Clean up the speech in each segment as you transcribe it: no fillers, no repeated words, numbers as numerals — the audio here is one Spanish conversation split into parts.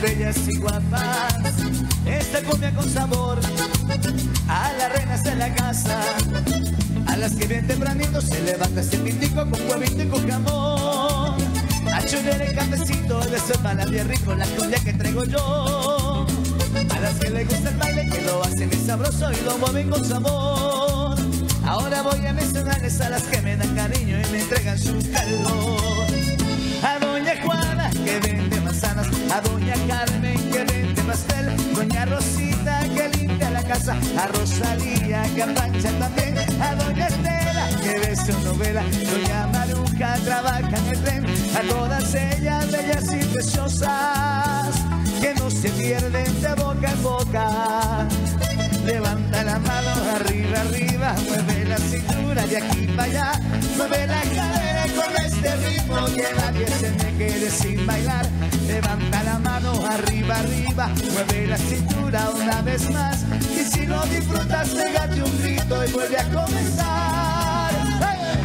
bellas y guapas. Esta cumbia con sabor a las reinas de la casa, a las que bien tempranito se levanta ese pitico con huevito y con jamón. A chulear el cafecito, le suelta la bien rico la cumbia que traigo yo. A las que le gusta el baile, que lo hacen bien sabroso y lo mueven con sabor. Ahora voy a mencionarles a las que me dan cariño y me entregan su calor. A Doña Juana, que vende manzanas, a Doña Carmen, que vende pastel, Doña Rosita, que limpia la casa, a Rosalía, que apancha también, a Doña Estela, que ve su novela, Doña Maruja, trabaja en el tren, a todas ellas bellas y preciosas, que no se pierden de boca en boca. Levanta la mano arriba, arriba, mueve la cintura de aquí para allá, mueve la cadera con este ritmo que nadie se me quede sin bailar. Levanta la mano arriba, arriba, mueve la cintura una vez más, y si lo disfrutas, pégate un grito y vuelve a comenzar. ¡Hey!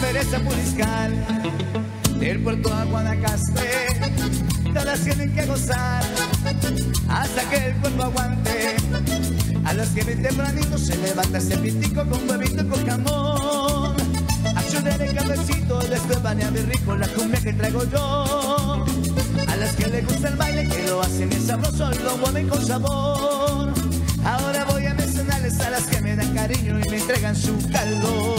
Pereza Puriscal, del puerto a Guanacaste, todas tienen que gozar hasta que el cuerpo aguante. A las que bien tempranito se levanta ese pitico con huevito y con jamón. A chulear el cafecito, después banea bien rico la cumbia que traigo yo. A las que les gusta el baile, que lo hacen bien sabroso y lo mueven con sabor. Ahora voy a mencionarles a las que me dan cariño y me entregan su calor.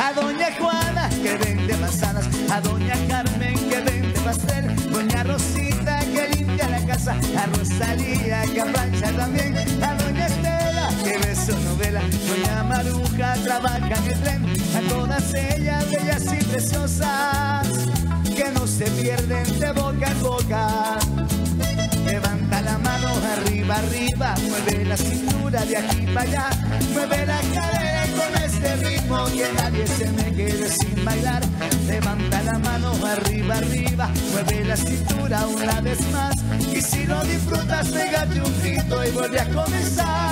A Doña Juana, que vende manzanas, a Doña Carmen, que vende pastel, Doña Rosita, que limpia la casa, a Rosalía, que plancha también, a Doña Estela, que ve su novela, Doña Maruja, trabaja en el tren, a todas ellas bellas y preciosas, que no se pierden de boca en boca. Levanta la mano arriba, arriba, mueve la cintura de aquí para allá, mueve la cadera con este ritmo que nadie se me quede sin bailar. Levanta la mano arriba, arriba, mueve la cintura una vez más, y si lo disfrutas, pégate un grito y vuelve a comenzar.